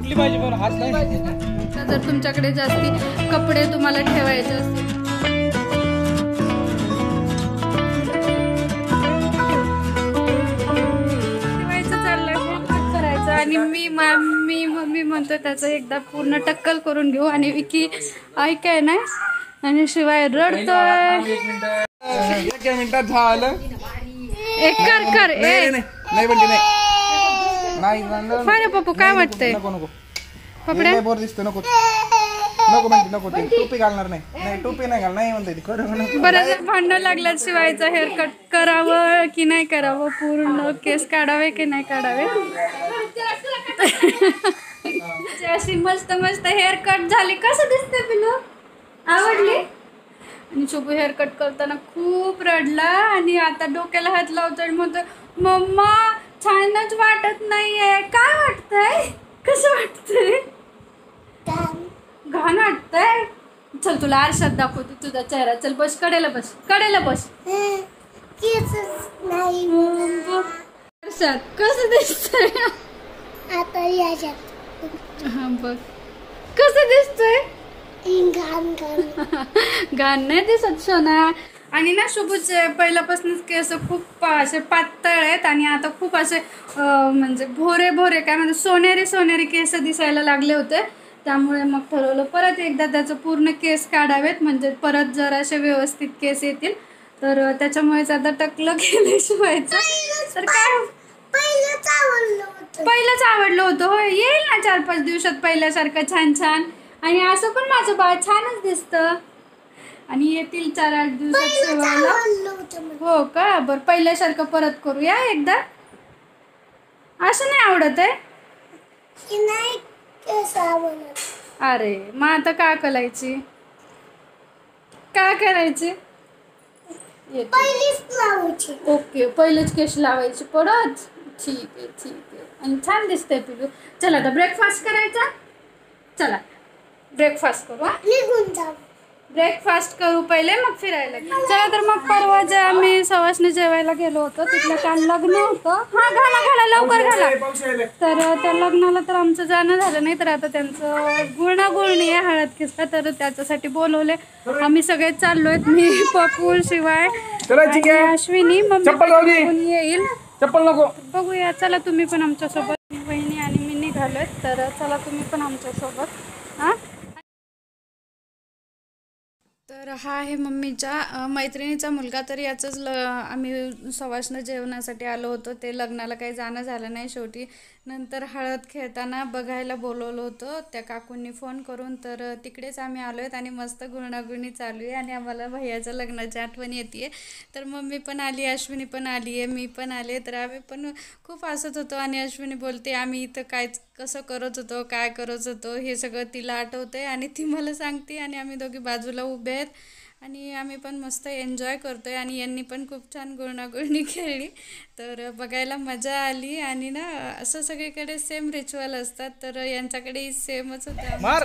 कुठली पाहिजे बरं हाच नाही जर तुमच्याकडे जास्ती कपडे तुम्हाला ठेवायचे असतील आणि मी मम्मी म्हणतो त्याचं एकदा पूर्ण टक्कल करून घेऊ आणि विकी ऐकाय ना आणि शिवाय रडतोय एक मिनिटात झालं एक कर कर ए नाही बंटी नाही नाही फारे पप्पू काय वाटतंय नको नको पपडे बोर दिसतो नको नको बंटी नको टोपी घालणार नाही नाही टोपी नाही घाल नाही म्हणते खरं बरं भांडणं लागलं शिवायचा हेअर कट करावं की नाही करावं पूर्ण केस काढावे की नाही काढावे अशी मस्त मस्त हेअर कट झाली कसं दिसते पिलू आवडली आणि शोभू हेअर कट करताना खूप रडला आणि आता डोक्याला हात लावतो आणि म्हणतो मम्मा छानच वाटत नाहीये काय वाटतंय कसं वाटतंय घाण वाटतंय चल तुला आरशात दाखवतो तुझा चेहरा चल बस कडेला बस कडेला बस आरशात कसं दिसतंय आता याच्यात हा बघ कसं दिसतंय घाण नाही दिसत सोना आणि ना शुभूचे पहिल्यापासूनच केस खूप असे पातळ आहेत आणि आता खूप असे म्हणजे भोरे भोरे काय म्हणजे सोनेरी सोनेरी केस दिसायला लागले होते त्यामुळे मग ठरवलं परत एकदा त्याचं पूर्ण केस काढावेत म्हणजे परत जरासे व्यवस्थित केस येतील तर त्याच्यामुळेच आता टकलं केलं शिवायचं तर काय पहिलंच आवडलं होतं हो येईल ना 4-5 दिवसात पहिल्यासारखं छान छान आणि असं पण माझं बाळ छानच दिसतं आणि येतील 4-8 दिवसात हो का बरं पहिल्यासारखं परत करूया एकदा असं नाही आवडत आहे अरे मग आता का करायची का करायची ओके पहिलेच केस लावायची परत ठीक आहे आणि छान दिसतंय पिलू चला आता ब्रेकफास्ट करायचा चला ब्रेकफास्ट करू निघून जाऊ ब्रेकफास्ट करू पहिले मग फिरायला चला तर मग परवा जे आम्ही सवासने जेवायला गेलो होतो तिथलं काल लग्न होतं हा घाला घाला लवकर घाला तर त्या लग्नाला तर आमचं जाणं झालं नाही तर आता त्यांचं गुळणी आहे हळद किस्सा तर त्याच्यासाठी बोलवले आम्ही सगळे चाललोय मी पप्पू शिवाय अश्विनी मम्मी येईल चप्पल नको बघूया चला तुम्ही पण आमच्यासोबत बहिणी आणि मी निघालोय तर चला तुम्ही पण आमच्यासोबत हां तर हा आहे मम्मीच्या मैत्रिणीचा मुलगा तर याचंच आम्ही सवासनं जेवणासाठी आलो होतो ते लग्नाला काही जाणं झालं नाही शेवटी नंतर हळद खेळताना बघायला बोलवलं होतं त्या काकूंनी फोन करून तर तिकडेच आम्ही आलो आहेत आणि मस्त गुळणागुळणी चालू आहे आणि आम्हाला भैयाच्या लग्नाची आठवण येते आहे तर मम्मी पण आली अश्विनी पण आली आहे मी पण आले तर आम्ही पण खूप हसत होतो आणि अश्विनी बोलते आम्ही इथं काय कसं करत होतो काय करत होतो हे सगळं तिला आठवतंय आणि ती मला सांगते आणि आम्ही दोघी बाजूला उभे आहेत आणि आम्ही पण मस्त एन्जॉय करतोय आणि यांनी पण खूप छान गुळणागुळणी खेळली तर बघायला मजा आली आणि ना असं सगळीकडे सेम रिच्युअल असतात तर यांच्याकडे सेमच होतं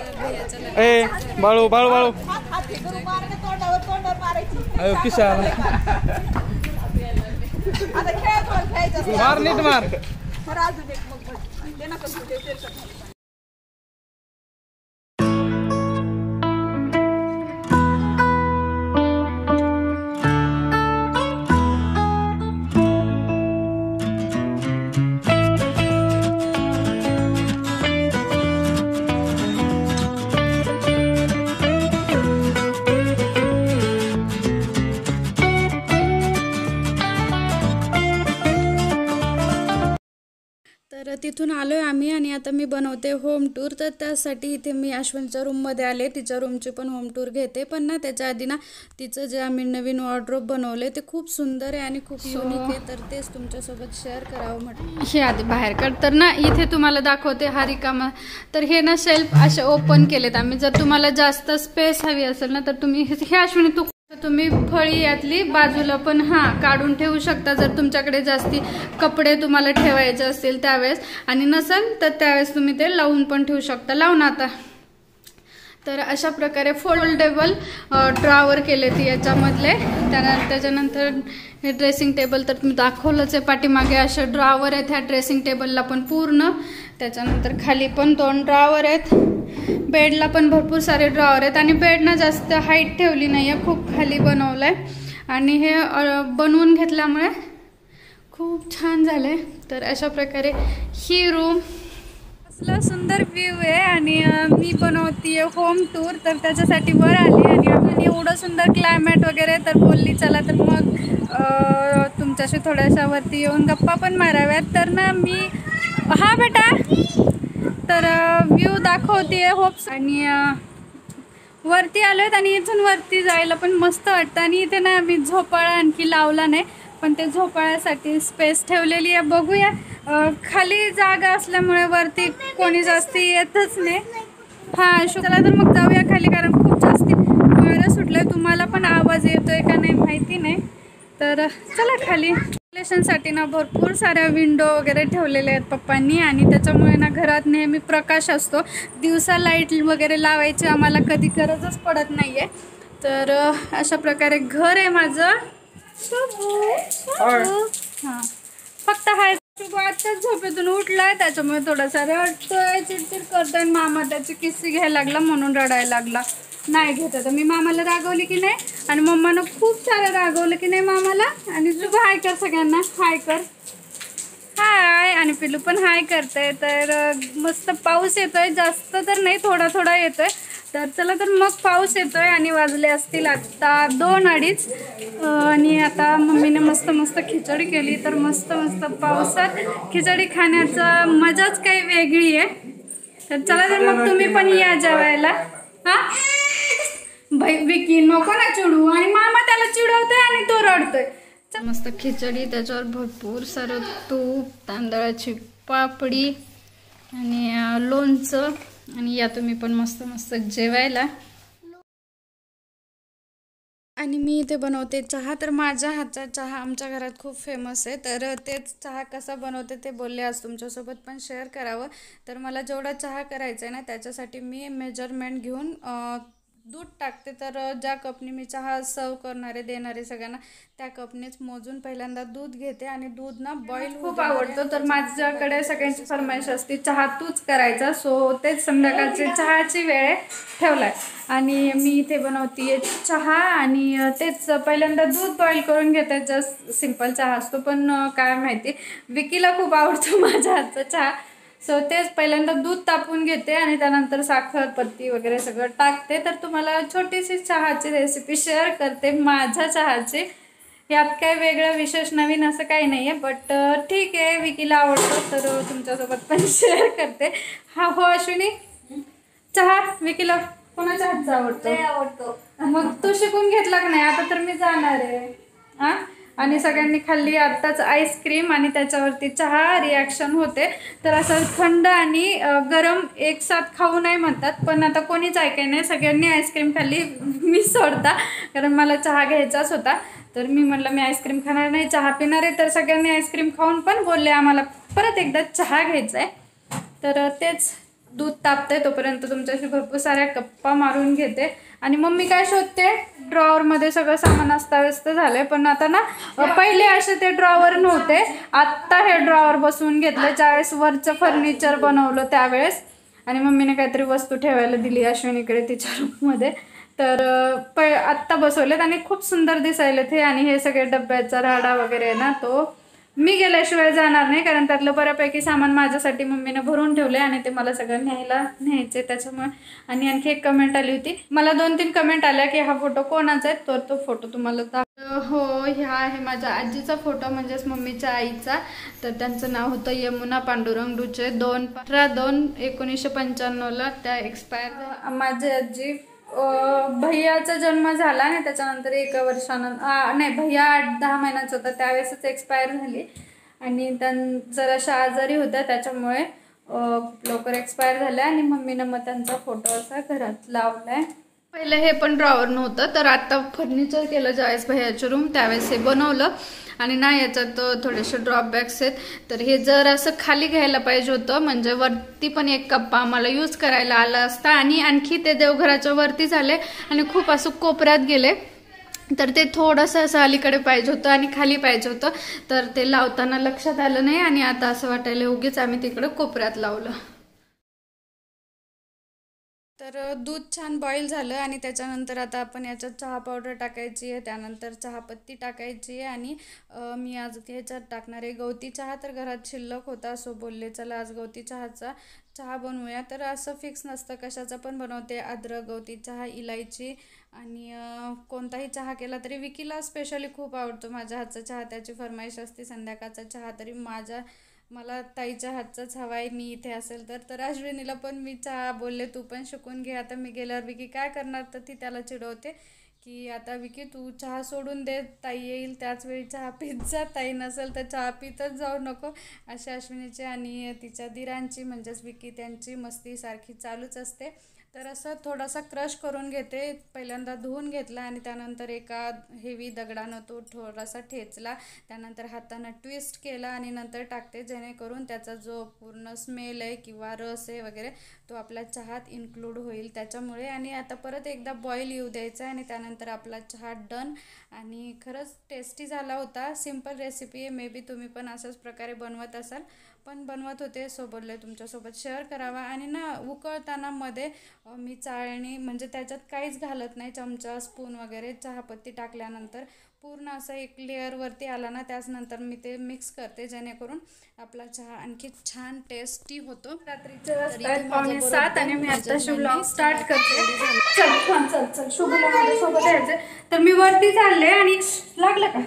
तर तिथून आलो आहे आम्ही आणि आता मी बनवते होम टूर तर त्यासाठी इथे मी अश्विनच्या रूममध्ये आले तिच्या रूमची पण होम टूर घेते पण ना त्याच्या आधी ना तिचं जे आम्ही नवीन वॉर्डरोब बनवले ते खूप सुंदर आहे आणि खूप युनिक आहे तर तेच तुमच्यासोबत शेअर करावं म्हटलं हे आधी बाहेर काढ तर ना इथे तुम्हाला दाखवते हा रिकामा तर हे ना शेल्फ असे ओपन केलेत आम्ही जर तुम्हाला जास्त स्पेस हवी असेल ना तर तुम्ही हे अश्विनी तुम्ही फळी यातली बाजूला पण हां काढून ठेवू शकता जर तुमच्याकडे जास्ती कपडे तुम्हाला ठेवायचे असतील त्यावेळेस आणि नसेल तर त्यावेळेस तुम्ही ते लावून पण ठेवू शकता लावून आता तर अशा प्रकारे फोल्डेबल ड्रॉवर केले ते याच्यामधले. त्यानंतर हे ड्रेसिंग टेबल तर तुम्ही दाखवलंच आहे, पाठीमागे असे ड्रॉवर आहेत ह्या ड्रेसिंग टेबलला पण पूर्ण. त्याच्यानंतर खाली पण दोन ड्रॉवर आहेत, बेडला पण भरपूर सारे ड्रॉवर आहेत आणि बेडना जास्त हाईट ठेवली नाही आहे, खूप खाली बनवलं आहे आणि हे बनवून घेतल्यामुळे खूप छान झालं आहे. तर अशा प्रकारे ही रूम असला सुंदर व्ह्यू आहे आणि मी बनवते आहे होम टूर, तर त्याच्यासाठी वर आले आणि आपण एवढं सुंदर क्लायमेट वगैरे तर बोलली चला तर मग तुमच्याशी थोड्याशा वरती येऊन गप्पा पण माराव्यात. तर ना मी हा बेटा तर व्ह्यू दाखवते आहे होप्स आणि वरती आलो आहेत आणि इथून वरती जायला पण मस्त वाटतं. आणि इथे ना मी झोपाळा आणखी लावला नाही पण ते झोपाळ्यासाठी स्पेस ठेवलेली आहे, बघूया खाली जागा असल्यामुळे वरती कोणी जास्त येतच नाही. हां चला तर मग जाऊया खाली, कारण खूप जास्त वारं सुटलं आहे, तुम्हाला पण आवाज येतो आहे का नाही माहिती नाही. तर चला खाली. डेकोरेशनसाठी ना भरपूर साऱ्या विंडो वगैरे ठेवलेल्या आहेत पप्पांनी आणि त्याच्यामुळे ना घरात नेहमी प्रकाश असतो, दिवसा लाईट वगैरे लावायची आम्हाला कधी गरजच पडत नाही आहे. तर अशा प्रकारे घर आहे माझं. हां फक्त हाय शुभू आत्ताच झोपेतून उठलाय त्याच्यामुळे थोडासा रडतोय, चिडचिड करतोय, मामा त्याची किस्सी घ्यायला लागला म्हणून रडायला लागला. नाही घेत तर मी मामाला रागवली की नाही आणि मम्मानं खूप सारं रागवलं की नाही मामाला. आणि शुभू हाय कर सगळ्यांना, हाय कर, हाय. आणि पिलू पण हाय करतंय. तर मस्त पाऊस येतोय, जास्त तर नाही थोडा थोडा येतोय. तर चला तर मग पाऊस येतोय आणि वाजले असतील आत्ता 2:30 आणि आता मम्मीने मस्त मस्त खिचडी केली. तर मस्त मस्त पावसात खिचडी खाण्याचा मजाच काही वेगळी आहे. तर चला तर मग तुम्ही पण या जेवायला. हां भाई विकी नको ना चिडू, आणि मामा त्याला चिडवतोय आणि तो रडतोय. मस्त खिचडी, त्याच्यावर भरपूर सारं तूप, तांदळाची पापडी आणि लोणचं. आणि या तुम्ही पण मस्त मस्त जेवायला. आणि मी इथे बनवते चहा. तर माझ्या हातचा चहा आमच्या घरात खूप फेमस आहे, तर तेच चहा कसा बनवते ते बोलले आज तुमच्यासोबत पण शेअर करावं. तर मला जेवढा चहा करायचा आहे ना त्याच्यासाठी मी मेजरमेंट घेऊन दूध टाकते. तर ज्या कपनी मी चहा सर्व करणारे देणारे सगळ्यांना त्या कपनीच मोजून पहिल्यांदा दूध घेते. आणि दूध ना बॉईल खूप आवडतो, तर माझ्याकडे सगळ्यांची फरमाईश असते चहा तूच करायचा. सो तेच संध्याकाळची चहाची वेळ ठेवला आणि मी इथे बनवते चहा. आणि तेच पहिल्यांदा दूध बॉईल करून घेते, जस्ट सिंपल चहा असतो पण काय माहिती विकीला खूप आवडतो माझ्या हातचा चहा. सो तेच पहिल्यांदा दूध तापून घेते आणि त्यानंतर साखर पत्ती वगैरे सगळं टाकते. तर तुम्हाला छोटीशी चहाची रेसिपी शेअर करते माझ्या चहाची. यात काय वेगळं विशेष नवीन असं काही नाही आहे, बट ठीक आहे विकीला आवडतो तर तुमच्यासोबत पण शेअर करते. हा हो अश्विनी, चहा विकीला कोणाच्या हातचा आवडतो? आवडतो. मग तू शिकून घेतला का नाही? आता तर मी जाणार आहे. हां आणि सगळ्यांनी खाल्ली आत्ताच आईस्क्रीम आणि त्याच्यावरती चहा रिॲक्शन होते. तर असं थंड आणि गरम एक साथ खाऊ नाही म्हणतात, पण आता कोणीच ऐकाय नाही, सगळ्यांनी आईस्क्रीम खाल्ली मी सोडता, कारण मला चहा घ्यायचाच होता. तर मी म्हटलं मी आईस्क्रीम खाणार नाही, चहा पिणार आहे. तर सगळ्यांनी आईस्क्रीम खाऊन पण बोलले आम्हाला परत एकदा चहा घ्यायचा आहे. तर तेच दूध तापतंय तोपर्यंत तुमच्याशी भरपूर साऱ्या गप्पा मारून घेते. आणि मम्मी काय शोधते? ड्रॉवरमध्ये सगळं सामान अस्ताव्यस्त झालं आहे, पण आता ना पहिले असे ते ड्रॉवर नव्हते, आत्ता हे ड्रॉवर बसवून घेतलं ज्यावेळेस वरचं फर्निचर बनवलं त्यावेळेस. आणि मम्मीने काहीतरी वस्तू ठेवायला दिली अश्विनीकडे तिच्या रूममध्ये, तर आत्ता बसवलेत आणि खूप सुंदर दिसायलेत हे. आणि हे सगळे डब्याचा राडा वगैरे ना तो मी गेल्याशिवाय जाणार नाही, कारण त्यातलं बऱ्यापैकी सामान माझ्यासाठी मम्मीने भरून ठेवलं आहे आणि ते मला सगळं न्यायचं आहे त्याच्यामुळे. आणि आणखी एक कमेंट आली होती, मला 2-3 कमेंट आल्या की हा फोटो कोणाचा आहे, तर तो फोटो तुम्हाला हो ह्या आहे माझ्या आजीचा फोटो, म्हणजेच मम्मीच्या आईचा. तर त्यांचं नाव होतं यमुना पांडुरंग डुचे. 2/15/1995ला त्या एक्सपायर. माझी आजी भैयाचा जन्म झाला आणि त्याच्यानंतर 1 वर्षानंतर नाही भैया 8-10 महिन्याचा होता त्यावेळेसच एक्सपायर झाली. आणि जराशा आजारी होत्या त्याच्यामुळे लवकर एक्सपायर झाल्या आणि मम्मीनं मग त्यांचा फोटो असा घरात लावला आहे. पहिले हे पण ड्रॉवर नव्हतं, तर आता फर्निचर केलं ज्यावेळेस भैयाचं रूम त्यावेळेस हे बनवलं. आणि नाही याच्यात थोडेसे ड्रॉबॅक्स आहेत। तर हे जर असं खाली घ्यायला पाहिजे होतं, म्हणजे वरती पण एक कप्पा आम्हाला यूज करायला आला असता आणि आणखी ते देवघराच्या वरती झाले आणि खूप असं कोपऱ्यात गेले, तर ते थोडंसं असं अलीकडे पाहिजे होतं आणि खाली पाहिजे होतं, तर ते लावताना लक्षात आलं नाही आणि आता असं वाटायला उगीच आम्ही तिकडे कोपऱ्यात लावलं। तर दूध छान बॉईल झालं आणि त्याच्यानंतर आता आपण याच्यात चहा पावडर टाकायची आहे, त्यानंतर चहापत्ती टाकायची आहे आणि मी आज ह्याच्यात टाकणार आहे गवती चहा। तर घरात शिल्लक होता सो बोलले चला आज गवती चहाचा चहा बनवूया। तर असं फिक्स नसतं, कशाचा पण बनवते, अद्रक, गवती चहा, इलायची आणि कोणताही चहा केला तरी विकीला स्पेशली खूप आवडतो माझ्या हातचा चहा, त्याची फरमाईश असते संध्याकाळचा चहा तरी मला ताईच्या हातचाच हवा आहे मी इथे असेल तर। तर अश्विनीला पण मी चहा बोलले तू पण शिकून घे, आता मी गेल्यावर विकी काय करणार, तर ती त्याला चिडवते की आता विकी तू चहा सोडून दे, ताई येईल त्याच वेळी चहा पीत जा, ताई नसेल तर चहा पीतच जाऊ नको, अशा अश्विनीची आणि तिच्या दिरांची म्हणजेच विकी त्यांची मस्ती सारखी चालूच असते। तर असं थोडासा क्रश करून घेते, पहिल्यांदा धुवून घेतला आणि त्यानंतर एका हेवी दगडानं तो थोडासा ठेचला, त्यानंतर हातानं ट्विस्ट केला आणि नंतर टाकते, जेणेकरून त्याचा जो पूर्ण स्मेल आहे किंवा रस आहे वगैरे तो आपल्या चहात इन्क्लूड होईल त्याच्यामुळे। आणि आता परत एकदा बॉईल येऊ द्यायचा आणि त्यानंतर आपला चहा डन आणि खरंच टेस्टी झाला होता। सिंपल रेसिपी आहे, मे बी तुम्ही पण अशाच प्रकारे बनवत असाल, पण बनवत होते सो बोलले तुमच्यासोबत शेअर करावा। आणि ना उकळताना मध्ये मी चाळणी म्हणजे त्याच्यात काहीच घालत नाही, चमचा स्पून वगैरे चहापत्ती टाकल्यानंतर पूर्ण असं एक लेअरवरती आला ना त्याचनंतर मी ते मिक्स करते, जेणेकरून आपला चहा आणखी छान टेस्टी होतो। रात्रीचे 7:15 आणि मी आता शुभ ब्लॉग स्टार्ट करते। शुभ ब्लॉग यायचं तर मी वरती चालले आणि लागलं का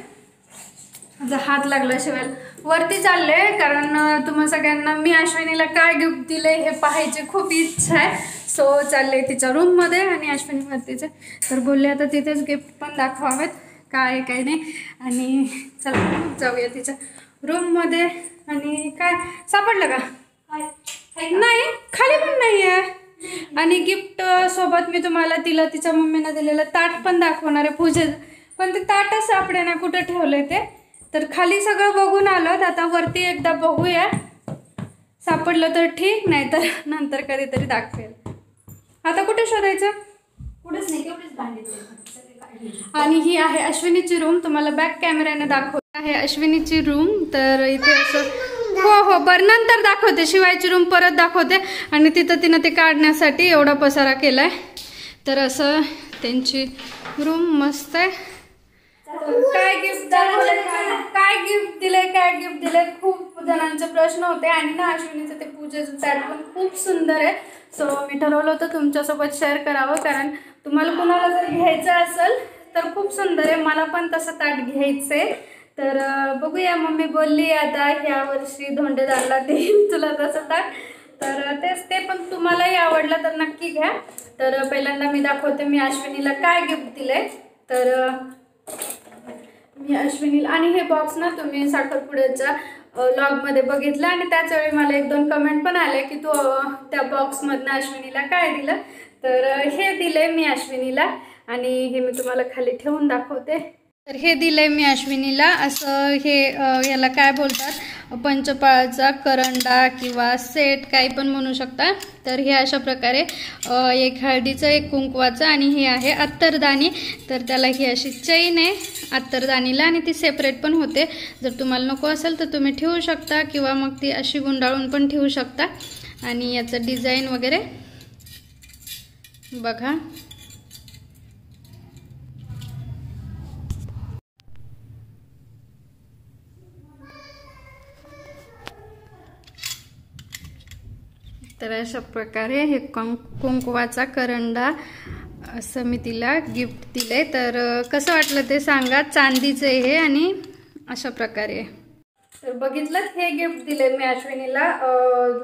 माझा हात लागला शिवाय वरती चालले, कारण तुम्हा सगळ्यांना मी अश्विनीला काय गिफ्ट दिले हे पाहायची खूप इच्छा आहे। सो चालले तिच्या रूममध्ये आणि अश्विनी वरतीचे, तर बोलले आता तिथेच गिफ्ट पण दाखवावेत काय काय नाही, आणि चला जाऊया तिच्या रूममध्ये। आणि काय सापडलं का नाही, खाली पण नाही आहे। आणि गिफ्ट सोबत मी तुम्हाला तिला तिच्या मम्मीनं दिलेलं ताट पण दाखवणार आहे पूजेचं, पण ते ताटच सापडे ना कुठं ठेवलं ते। तर खाली सगळं बघून आलोत, आता वरती एकदा बघूया, सापडलं तर ठीक नाही तर नंतर कधीतरी दाखवेल। आता कुठे शोधायचं कुठेच नाही। आणि ही आहे अश्विनीची रूम, तुम्हाला बॅक कॅमेऱ्याने दाखवत आहे अश्विनीची रूम। तर इथे असं हो हो बरं नंतर दाखवते, शिवायची रूम परत दाखवते। आणि तिथं तिनं ते काढण्यासाठी एवढा पसारा केला आहे। तर असं त्यांची रूम मस्त आहे। काय गिफ्ट काय गिफ्ट दिले काय गिफ्ट दिले खूप जणांचे प्रश्न होते, आणि ना अश्विनीचं ते पूजेचं ताट पण खूप सुंदर आहे। सो मी ठरवलं होतं तुमच्यासोबत शेअर करावं, कारण तुम्हाला कोणाला जर घ्यायचं असेल तर खूप सुंदर आहे, मला पण तसं ताट घ्यायचं आहे। तर बघूया, मम्मी बोलली आता ह्या वर्षी धोंडेदारला देईल तुला तसं ताट, तर ते पण तुम्हालाही आवडलं तर नक्की घ्या। तर पहिल्यांदा मी दाखवते मी अश्विनीला काय गिफ्ट दिले। तर मी अश्विनीला, आणि हे बॉक्स ना तुम्ही साखरपुड्याच्या लॉगमध्ये बघितलं आणि त्याच वेळी मला 1-2 कमेंट पण आले की तू त्या बॉक्समधनं अश्विनीला काय दिलं, तर हे दिले मी अश्विनीला आणि हे मी तुम्हाला खाली ठेवून दाखवते। तर हे दिले मी अश्विनीला असं हे याला काय बोलतात, पंचपाळाचा करंडा किंवा सेट काही पण म्हणू शकता। तर हे अशा प्रकारे एक हळदीचं एक कुंकवाचं, आणि हे आहे अत्तरदाणी, तर त्याला ही अशी चैन आहे अत्तरदाणीला आणि ती सेपरेट पण होते, जर तुम्हाला नको असेल तर तुम्ही ठेवू शकता किंवा मग ती अशी गुंडाळून पण ठेवू शकता। आणि याचं डिझाईन वगैरे बघा, तर अशा प्रकारे हे कुंकवाचा करंडा असं मी तिला गिफ्ट दिले। तर कसं वाटलं ते सांगा, चांदीचे हे आणि अशा प्रकारे। तर बघितलं हे गिफ्ट दिले मी अश्विनीला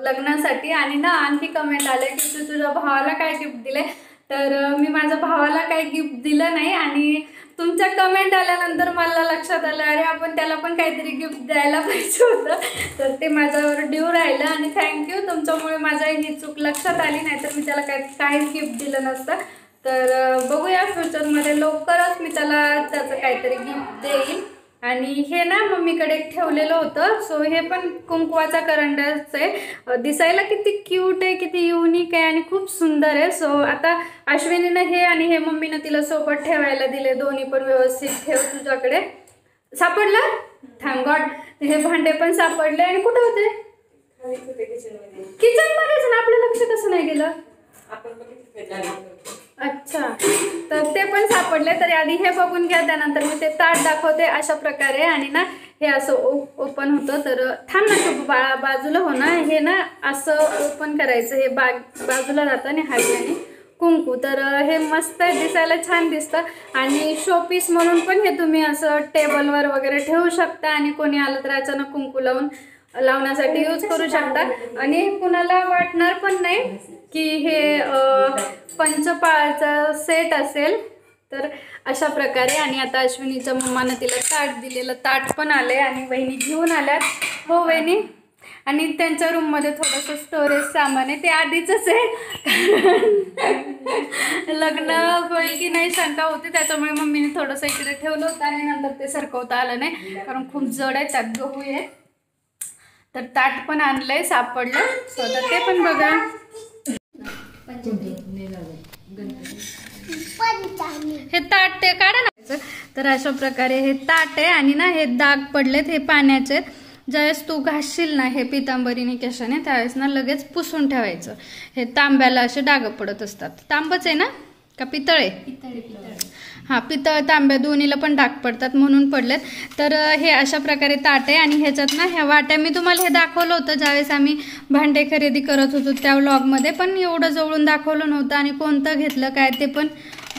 लग्नासाठी। आणि ना आणखी कमेंट आले की तू तुझ्या भावाला काय गिफ्ट दिले, तर मी माझ्या भावाला काही गिफ्ट दिलं नाही, आणि तुमच्या कमेंट आल्यानंतर मला लक्षात आलं अरे आपण त्याला पण काहीतरी गिफ्ट द्यायला पाहिजे होतं, तर ते माझ्यावर ड्यू राहिलं। आणि थँक्यू, तुमच्यामुळे माझ्या ही चूक लक्षात आली, नाहीतर मी त्याला काहीच गिफ्ट दिलं नसतं। तर बघूया फ्युचरमध्ये लवकरच मी त्याला त्याचं काहीतरी गिफ्ट देईल। आणि हे ना मम्मीकडे ठेवलेलं होतं। सो हे पण कुंकवाचा करंडच आहे, दिसायला किती क्यूट आहे, किती युनिक आहे आणि खूप सुंदर आहे। सो आता अश्विनीने हे आणि हे मम्मीने तिला सोबत ठेवायला दिले, दोन्ही पण व्यवस्थित ठेव तुझ्याकडे। सापडलं, थँक गॉड। हे भांडे पण सापडले आणि कुठे होते? किचन मध्येच ना, आपलं लक्ष कसं नाही गेलं? अच्छा, तर ते पण सापडले। तरी आधी हे बघून घ्या, त्यानंतर मी ते ताट दाखवते। अशा प्रकारे आणि ना हे असं ओपन होतं, तर थांब ना तू बाजूला हो ना, हे ना असं ओपन करायचं, हे बाजूला जातं आणि हाताने कुंकू। तर हे मस्त दिसायला छान दिसतं आणि शोपीस म्हणून पण हे तुम्ही असं टेबलवर वगैरे ठेवू शकता आणि कोणी आलं तर अचानक कुंकू लावण्यासाठी यूज करू शकता। आणि कुणाला वाटणार पण नाही की हे पंचपाळाचा सेट असेल। तर अशा प्रकारे आणि आता अश्विनीच्या मम्माने तिला ताट दिलेलं, ताट पण आले आणि वहिनी घेऊन आल्यात हो वहिनी। आणि त्यांच्या रूममध्ये थोडंसं स्टोरेज सामान आहे, ते आधीचंच आहे, लग्न होईल की नाही शंका होती, त्याच्यामुळे मम्मीने थोडंसं इकडे ठेवलं होतं आणि नंतर ते सरकवता आलं नाही कारण खूप जड आहे, त्यात गहू आहे। तर ताट पण आणलंय, सापडलं, स्वतः ते पण बघा। हे ताट ते काढा ना। तर अशा प्रकारे हे ताट आहे आणि ना हे दाग पडलेत, हे पाण्याचे। ज्यावेळेस तू घासशील ना हे पितांबरीने केशाने, त्यावेळेस ना लगेच पुसून ठेवायचं। हे तांब्याला असे डाग पडत असतात, तांबच आहे ना का पितळे? हां, पितळ तांब्या दोन्हीला पण डाग पडतात म्हणून पडलेत। तर हे अशा प्रकारे ताट आहे आणि ह्याच्यात ना ह्या वाट्या, मी तुम्हाला हे दाखवलं होतं ज्यावेळेस आम्ही भांडे खरेदी करत होतो त्या व्लॉगमध्ये, पण एवढं जवळून दाखवलं नव्हतं आणि कोणतं घेतलं काय ते पण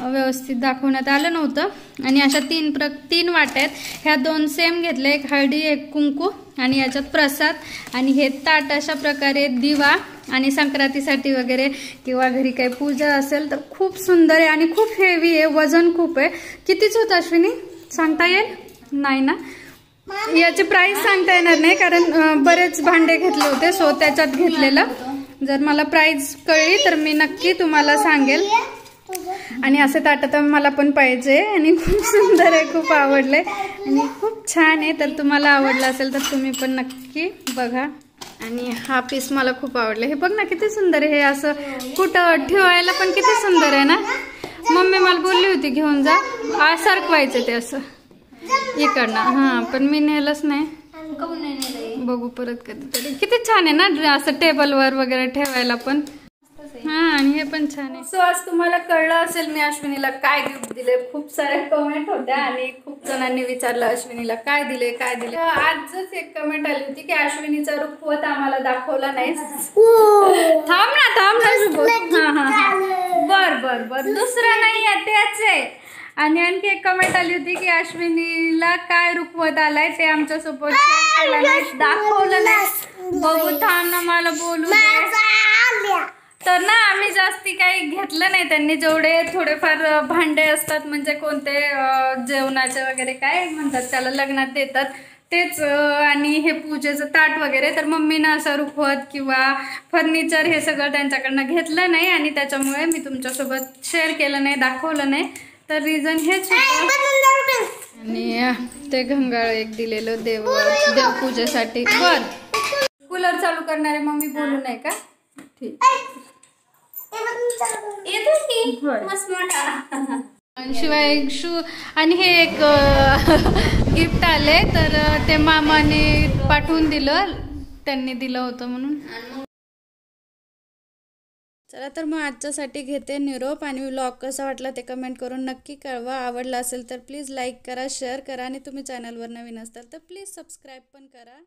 व्यवस्थित दाखवण्यात आलं नव्हतं। आणि अशा तीन वाट्या आहेत, ह्या दोन सेम घेतल्या, एक हळदी एक कुंकू आणि याच्यात प्रसाद आणि हे ताट। अशा प्रकारे दिवा आणि संक्रांतीसाठी वगैरे किंवा घरी काही पूजा असेल तर खूप सुंदर आहे आणि खूप हेवी आहे, वजन खूप आहे। कितीच होतं अश्विनी सांगता येईल नाही ना? याची प्राईस सांगता येणार नाही कारण बरेच भांडे घेतले होते। सो त्याच्यात घेतलेलं, जर मला प्राईस कळली तर मी नक्की तुम्हाला सांगेल। आणि असे ताट तर मला पण पाहिजे आणि खूप सुंदर आहे, खूप आवडले आणि खूप छान आहे। तर तुम्हाला आवडलं असेल तर तुम्ही पण नक्की बघा। आणि हा पीस मला खूप आवडला, हे बघ ना किती सुंदर आहे, हे असं कुठं ठेवायला पण किती सुंदर आहे ना। मम्मी मला बोलली होती घेऊन जा, सरकवायचं ते असं इकडनं, हां पण मी नेलंच नाही, बघू परत कधीतरी। किती छान आहे ना असं टेबलवर वगैरे ठेवायला पण, हां आणि हे पण छान आहे। सो आज तुम्हाला कळलं असेल मी अश्विनीला काय गिफ्ट दिले, खूप सारे कमेंट होत्या आणि खूप जणांनी विचारलं अश्विनीला काय दिले काय दिले। आजच एक कमेंट आली होती की अश्विनीचा रुखवत आम्हाला दाखवला नाही। थांब ना हां बर दुसरं नाही आहे तेच आहे। आणि आणखी एक कमेंट आली होती की अश्विनीला काय रुखवत आलाय ते आमच्यासोबत दाखवलं नाही, बघू थांब ना मला बोलू दे। तर ना आम्ही जास्ती काही घेतलं नाही, त्यांनी जेवढे थोडेफार भांडे असतात म्हणजे कोणते जेवणाचे वगैरे काय म्हणतात त्याला, लग्नात देतात तेच आणि हे पूजेचं ताट वगैरे। तर मम्मीनं असं रुखवत किंवा फर्निचर हे सगळं त्यांच्याकडनं घेतलं नाही आणि त्याच्यामुळे मी तुमच्यासोबत शेअर केलं नाही, दाखवलं नाही। तर रिझन हेच होतं। आणि ते घंगाळ एक दिलेलं देवपूजेसाठी। बर कूलर चालू करणारे मम्मी बोलू नाही का? ठीक शिवाय एक शू आणि हे एक गिफ्ट आले, तर ते मामाने पाठवून दिलं, त्यांनी दिलं होतं म्हणून। चला तर मग आजच्यासाठी घेते निरोप आणि व्लॉग कसा वाटला ते कमेंट करून नक्की कळवा। आवडला असेल तर प्लीज लाईक करा, शेअर करा आणि तुम्ही चॅनलवर नवीन असाल तर प्लीज सबस्क्राईब पण करा।